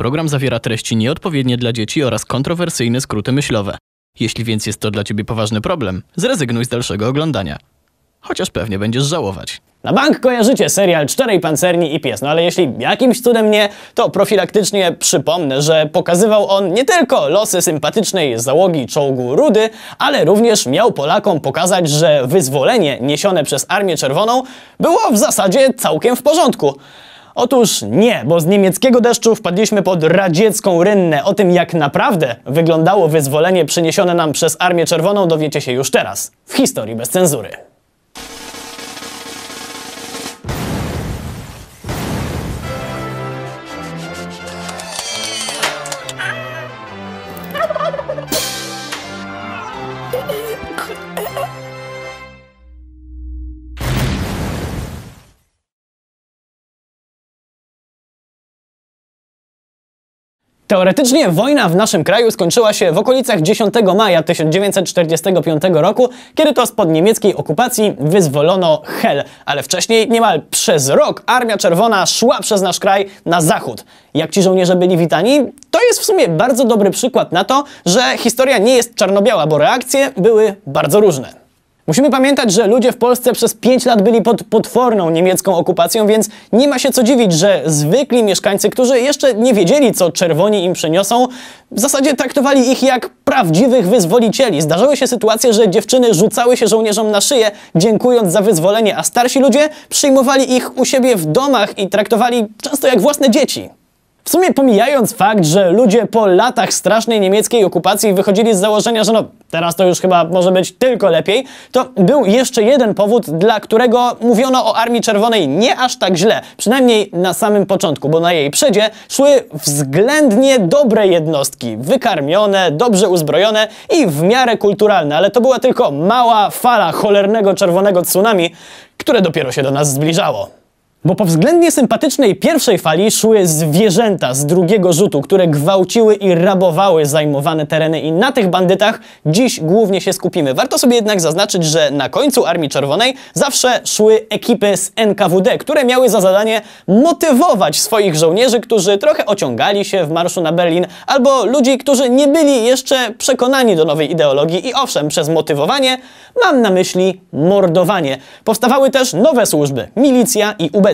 Program zawiera treści nieodpowiednie dla dzieci oraz kontrowersyjne skróty myślowe. Jeśli więc jest to dla ciebie poważny problem, zrezygnuj z dalszego oglądania. Chociaż pewnie będziesz żałować. Na bank kojarzycie serial Czterej Pancerni i Pies, no ale jeśli jakimś cudem nie, to profilaktycznie przypomnę, że pokazywał on nie tylko losy sympatycznej załogi czołgu Rudy, ale również miał Polakom pokazać, że wyzwolenie niesione przez Armię Czerwoną było w zasadzie całkiem w porządku. Otóż nie, bo z niemieckiego deszczu wpadliśmy pod radziecką rynnę. O tym, jak naprawdę wyglądało wyzwolenie przyniesione nam przez Armię Czerwoną, dowiecie się już teraz w Historii bez cenzury. Teoretycznie wojna w naszym kraju skończyła się w okolicach 10 maja 1945 roku, kiedy to spod niemieckiej okupacji wyzwolono Hel, ale wcześniej niemal przez rok Armia Czerwona szła przez nasz kraj na zachód. Jak ci żołnierze byli witani? To jest w sumie bardzo dobry przykład na to, że historia nie jest czarno-biała, bo reakcje były bardzo różne. Musimy pamiętać, że ludzie w Polsce przez 5 lat byli pod potworną niemiecką okupacją, więc nie ma się co dziwić, że zwykli mieszkańcy, którzy jeszcze nie wiedzieli, co czerwoni im przyniosą, w zasadzie traktowali ich jak prawdziwych wyzwolicieli. Zdarzały się sytuacje, że dziewczyny rzucały się żołnierzom na szyję, dziękując za wyzwolenie, a starsi ludzie przyjmowali ich u siebie w domach i traktowali często jak własne dzieci. W sumie, pomijając fakt, że ludzie po latach strasznej niemieckiej okupacji wychodzili z założenia, że no teraz to już chyba może być tylko lepiej, to był jeszcze jeden powód, dla którego mówiono o Armii Czerwonej nie aż tak źle, przynajmniej na samym początku, bo na jej przedzie szły względnie dobre jednostki, wykarmione, dobrze uzbrojone i w miarę kulturalne, ale to była tylko mała fala cholernego czerwonego tsunami, które dopiero się do nas zbliżało. Bo po względnie sympatycznej pierwszej fali szły zwierzęta z drugiego rzutu, które gwałciły i rabowały zajmowane tereny, i na tych bandytach dziś głównie się skupimy. Warto sobie jednak zaznaczyć, że na końcu Armii Czerwonej zawsze szły ekipy z NKWD, które miały za zadanie motywować swoich żołnierzy, którzy trochę ociągali się w marszu na Berlin, albo ludzi, którzy nie byli jeszcze przekonani do nowej ideologii. I owszem, przez motywowanie mam na myśli mordowanie. Powstawały też nowe służby, milicja i UB.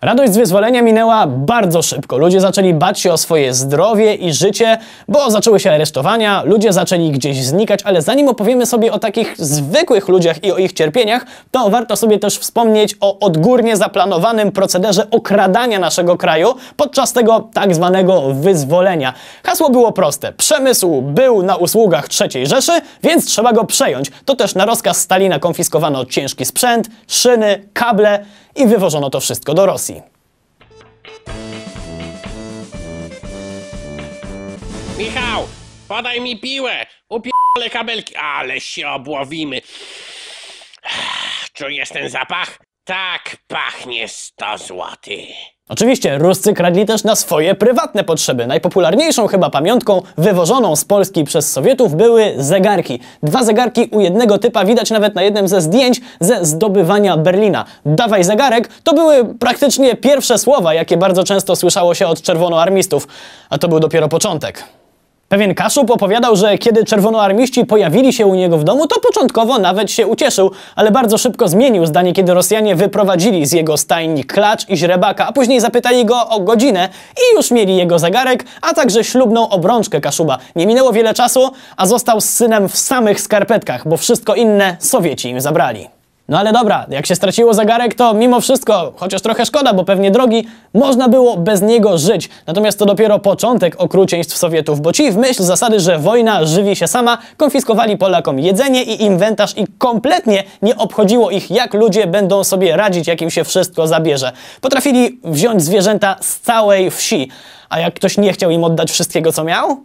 Radość z wyzwolenia minęła bardzo szybko. Ludzie zaczęli bać się o swoje zdrowie i życie, bo zaczęły się aresztowania, ludzie zaczęli gdzieś znikać, ale zanim opowiemy sobie o takich zwykłych ludziach i o ich cierpieniach, to warto sobie też wspomnieć o odgórnie zaplanowanym procederze okradania naszego kraju podczas tego tak zwanego wyzwolenia. Hasło było proste. Przemysł był na usługach III Rzeszy, więc trzeba go przejąć. To też na rozkaz Stalina konfiskowano ciężki sprzęt, szyny, kable i wywożono to wszystko do Rosji. Michał, podaj mi piłę! Upierdolę kabelki! Ale się obłowimy! Czujesz ten zapach? Tak pachnie 100 złotych. Oczywiście Ruscy kradli też na swoje prywatne potrzeby. Najpopularniejszą chyba pamiątką wywożoną z Polski przez Sowietów były zegarki. 2 zegarki u jednego typa widać nawet na jednym ze zdjęć ze zdobywania Berlina. Dawaj zegarek to były praktycznie pierwsze słowa, jakie bardzo często słyszało się od czerwonoarmistów. A to był dopiero początek. Pewien kaszub opowiadał, że kiedy czerwonoarmiści pojawili się u niego w domu, to początkowo nawet się ucieszył, ale bardzo szybko zmienił zdanie, kiedy Rosjanie wyprowadzili z jego stajni klacz i źrebaka, a później zapytali go o godzinę i już mieli jego zegarek, a także ślubną obrączkę kaszuba. Nie minęło wiele czasu, a został z synem w samych skarpetkach, bo wszystko inne Sowieci im zabrali. No ale dobra, jak się straciło zegarek, to mimo wszystko, chociaż trochę szkoda, bo pewnie drogi, można było bez niego żyć. Natomiast to dopiero początek okrucieństw Sowietów, bo ci w myśl zasady, że wojna żywi się sama, konfiskowali Polakom jedzenie i inwentarz i kompletnie nie obchodziło ich, jak ludzie będą sobie radzić, jak im się wszystko zabierze. Potrafili wziąć zwierzęta z całej wsi, a jak ktoś nie chciał im oddać wszystkiego, co miał?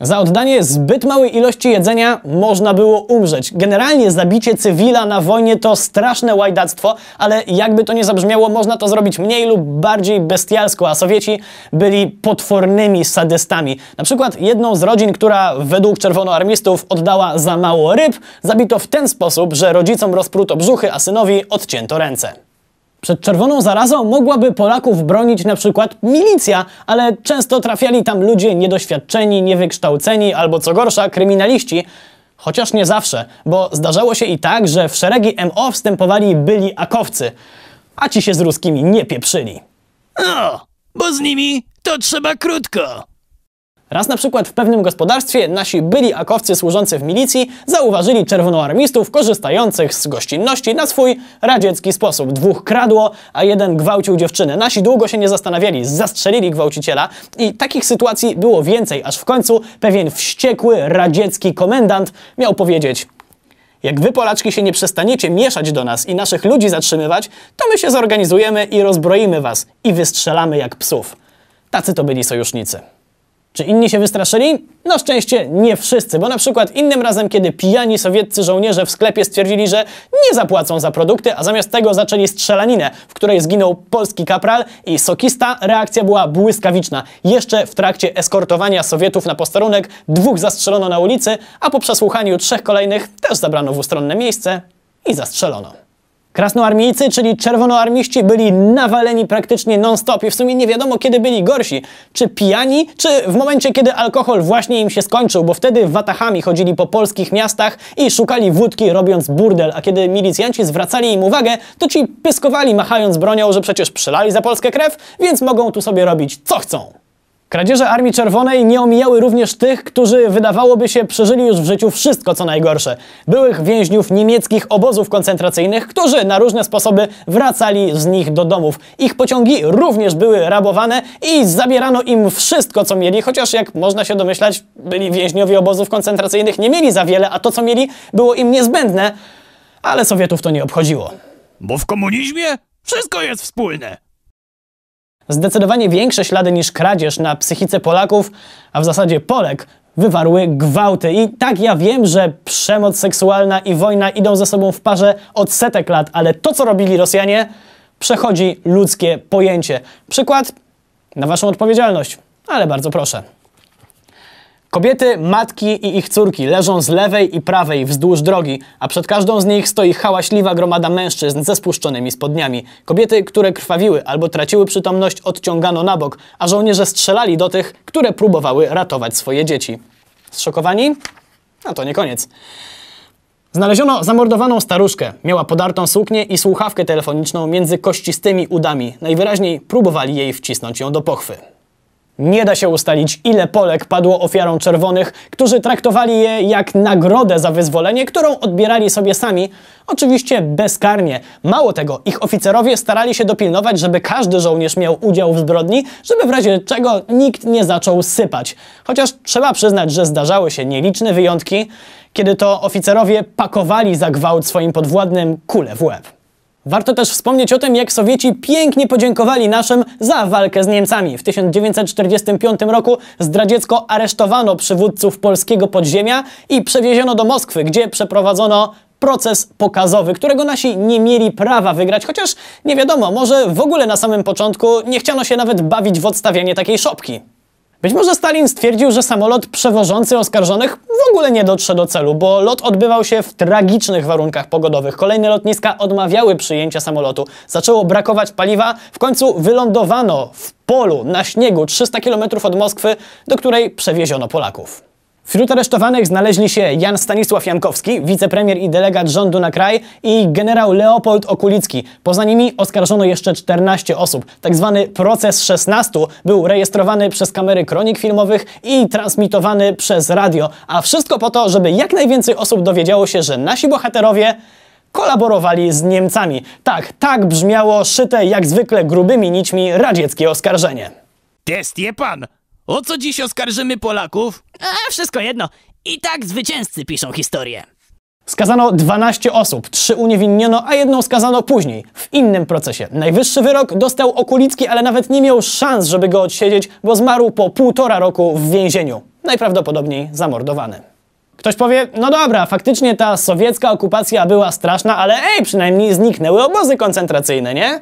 Za oddanie zbyt małej ilości jedzenia można było umrzeć. Generalnie zabicie cywila na wojnie to straszne łajdactwo, ale jakby to nie zabrzmiało, można to zrobić mniej lub bardziej bestialsko, a Sowieci byli potwornymi sadystami. Na przykład jedną z rodzin, która według czerwonoarmistów oddała za mało ryb, zabito w ten sposób, że rodzicom rozpruto brzuchy, a synowi odcięto ręce. Przed czerwoną zarazą mogłaby Polaków bronić na przykład milicja, ale często trafiali tam ludzie niedoświadczeni, niewykształceni albo co gorsza kryminaliści. Chociaż nie zawsze, bo zdarzało się i tak, że w szeregi MO wstępowali byli akowcy, a ci się z ruskimi nie pieprzyli. No, bo z nimi to trzeba krótko. Raz na przykład w pewnym gospodarstwie nasi byli akowcy służący w milicji zauważyli czerwonoarmistów korzystających z gościnności na swój radziecki sposób. Dwóch kradło, a jeden gwałcił dziewczynę. Nasi długo się nie zastanawiali, zastrzelili gwałciciela i takich sytuacji było więcej, aż w końcu pewien wściekły radziecki komendant miał powiedzieć: jak wy, Polaczki, się nie przestaniecie mieszać do nas i naszych ludzi zatrzymywać, to my się zorganizujemy i rozbroimy was i wystrzelamy jak psów. Tacy to byli sojusznicy. Czy inni się wystraszyli? Na szczęście nie wszyscy, bo na przykład innym razem, kiedy pijani sowieccy żołnierze w sklepie stwierdzili, że nie zapłacą za produkty, a zamiast tego zaczęli strzelaninę, w której zginął polski kapral i sokista, reakcja była błyskawiczna. Jeszcze w trakcie eskortowania Sowietów na posterunek 2 zastrzelono na ulicy, a po przesłuchaniu 3 kolejnych też zabrano w ustronne miejsce i zastrzelono. Krasnoarmijcy, czyli czerwonoarmiści, byli nawaleni praktycznie non-stop i w sumie nie wiadomo, kiedy byli gorsi. Czy pijani, czy w momencie, kiedy alkohol właśnie im się skończył, bo wtedy watachami chodzili po polskich miastach i szukali wódki, robiąc burdel, a kiedy milicjanci zwracali im uwagę, to ci pyskowali, machając bronią, że przecież przelali za Polskę krew, więc mogą tu sobie robić, co chcą. Kradzieże Armii Czerwonej nie omijały również tych, którzy, wydawałoby się, przeżyli już w życiu wszystko, co najgorsze. Byłych więźniów niemieckich obozów koncentracyjnych, którzy na różne sposoby wracali z nich do domów. Ich pociągi również były rabowane i zabierano im wszystko, co mieli, chociaż, jak można się domyślać, byli więźniowie obozów koncentracyjnych, nie mieli za wiele, a to, co mieli, było im niezbędne. Ale Sowietów to nie obchodziło. Bo w komunizmie wszystko jest wspólne. Zdecydowanie większe ślady niż kradzież na psychice Polaków, a w zasadzie Polek, wywarły gwałty. I tak, ja wiem, że przemoc seksualna i wojna idą ze sobą w parze od setek lat, ale to, co robili Rosjanie, przechodzi ludzkie pojęcie. Przykład na waszą odpowiedzialność, ale bardzo proszę. Kobiety, matki i ich córki leżą z lewej i prawej wzdłuż drogi, a przed każdą z nich stoi hałaśliwa gromada mężczyzn ze spuszczonymi spodniami. Kobiety, które krwawiły albo traciły przytomność, odciągano na bok, a żołnierze strzelali do tych, które próbowały ratować swoje dzieci. Zszokowani? A to nie koniec. Znaleziono zamordowaną staruszkę. Miała podartą suknię i słuchawkę telefoniczną między kościstymi udami. Najwyraźniej próbowali jej wcisnąć ją do pochwy. Nie da się ustalić, ile Polek padło ofiarą czerwonych, którzy traktowali je jak nagrodę za wyzwolenie, którą odbierali sobie sami, oczywiście bezkarnie. Mało tego, ich oficerowie starali się dopilnować, żeby każdy żołnierz miał udział w zbrodni, żeby w razie czego nikt nie zaczął sypać. Chociaż trzeba przyznać, że zdarzały się nieliczne wyjątki, kiedy to oficerowie pakowali za gwałt swoim podwładnym kulę w łeb. Warto też wspomnieć o tym, jak Sowieci pięknie podziękowali naszym za walkę z Niemcami. W 1945 roku zdradziecko aresztowano przywódców polskiego podziemia i przewieziono do Moskwy, gdzie przeprowadzono proces pokazowy, którego nasi nie mieli prawa wygrać, chociaż nie wiadomo, może w ogóle na samym początku nie chciano się nawet bawić w odstawianie takiej szopki. Być może Stalin stwierdził, że samolot przewożący oskarżonych w ogóle nie dotrze do celu, bo lot odbywał się w tragicznych warunkach pogodowych. Kolejne lotniska odmawiały przyjęcia samolotu. Zaczęło brakować paliwa, w końcu wylądowano w polu na śniegu 300 km od Moskwy, do której przewieziono Polaków. Wśród aresztowanych znaleźli się Jan Stanisław Jankowski, wicepremier i delegat rządu na kraj, i generał Leopold Okulicki. Poza nimi oskarżono jeszcze 14 osób. Tak zwany proces 16 był rejestrowany przez kamery kronik filmowych i transmitowany przez radio. A wszystko po to, żeby jak najwięcej osób dowiedziało się, że nasi bohaterowie kolaborowali z Niemcami. Tak brzmiało szyte jak zwykle grubymi nićmi radzieckie oskarżenie. Testie pan! O co dziś oskarżymy Polaków? A wszystko jedno. I tak zwycięzcy piszą historię. Skazano 12 osób, 3 uniewinniono, a jedną skazano później, w innym procesie. Najwyższy wyrok dostał Okulicki, ale nawet nie miał szans, żeby go odsiedzieć, bo zmarł po 1,5 roku w więzieniu. Najprawdopodobniej zamordowany. Ktoś powie, no dobra, faktycznie ta sowiecka okupacja była straszna, ale przynajmniej zniknęły obozy koncentracyjne, nie?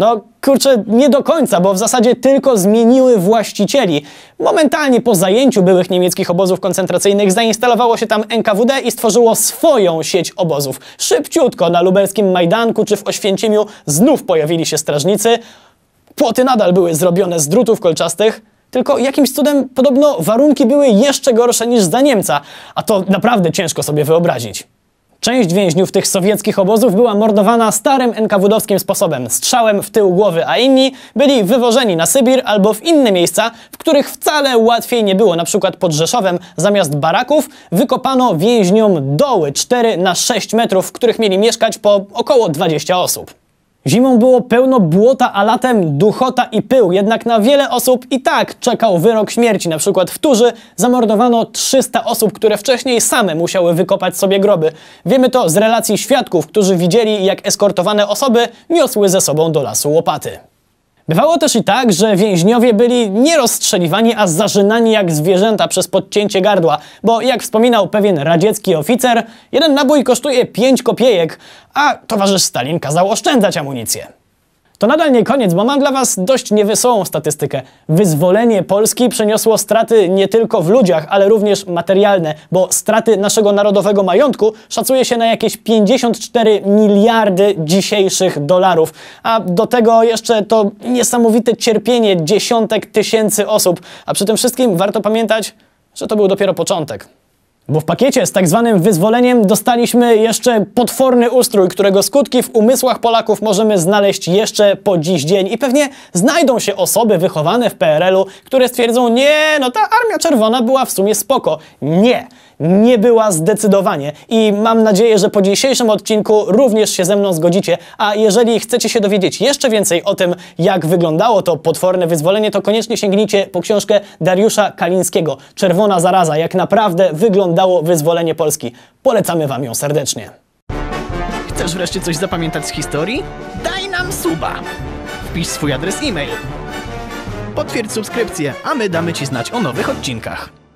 No kurczę, nie do końca, bo w zasadzie tylko zmieniły właścicieli. Momentalnie po zajęciu byłych niemieckich obozów koncentracyjnych zainstalowało się tam NKWD i stworzyło swoją sieć obozów. Szybciutko na lubelskim Majdanku czy w Oświęcimiu znów pojawili się strażnicy. Płoty nadal były zrobione z drutów kolczastych, tylko jakimś cudem podobno warunki były jeszcze gorsze niż za Niemca, a to naprawdę ciężko sobie wyobrazić. Część więźniów tych sowieckich obozów była mordowana starym NKWD-owskim sposobem, strzałem w tył głowy, a inni byli wywożeni na Sybir albo w inne miejsca, w których wcale łatwiej nie było. Na przykład pod Rzeszowem zamiast baraków wykopano więźniom doły 4 na 6 metrów, w których mieli mieszkać po około 20 osób. Zimą było pełno błota, a latem duchota i pył, jednak na wiele osób i tak czekał wyrok śmierci. Na przykład w Turzy zamordowano 300 osób, które wcześniej same musiały wykopać sobie groby. Wiemy to z relacji świadków, którzy widzieli, jak eskortowane osoby niosły ze sobą do lasu łopaty. Bywało też i tak, że więźniowie byli nie rozstrzeliwani, a zarzynani jak zwierzęta przez podcięcie gardła, bo jak wspominał pewien radziecki oficer, jeden nabój kosztuje 5 kopiejek, a towarzysz Stalin kazał oszczędzać amunicję. To nadal nie koniec, bo mam dla was dość niewesołą statystykę. Wyzwolenie Polski przyniosło straty nie tylko w ludziach, ale również materialne, bo straty naszego narodowego majątku szacuje się na jakieś 54 miliardy dzisiejszych dolarów. A do tego jeszcze to niesamowite cierpienie dziesiątek tysięcy osób. A przy tym wszystkim warto pamiętać, że to był dopiero początek. Bo w pakiecie z tak zwanym wyzwoleniem dostaliśmy jeszcze potworny ustrój, którego skutki w umysłach Polaków możemy znaleźć jeszcze po dziś dzień. I pewnie znajdą się osoby wychowane w PRL-u, które stwierdzą, nie, no ta Armia Czerwona była w sumie spoko. Nie, nie była zdecydowanie. I mam nadzieję, że po dzisiejszym odcinku również się ze mną zgodzicie. A jeżeli chcecie się dowiedzieć jeszcze więcej o tym, jak wyglądało to potworne wyzwolenie, to koniecznie sięgnijcie po książkę Dariusza Kalińskiego „Czerwona zaraza. Jak naprawdę wyglądało wyzwolenie Polski”. Polecamy wam ją serdecznie. Chcesz wreszcie coś zapamiętać z historii? Daj nam suba! Wpisz swój adres e-mail. Potwierdź subskrypcję, a my damy ci znać o nowych odcinkach.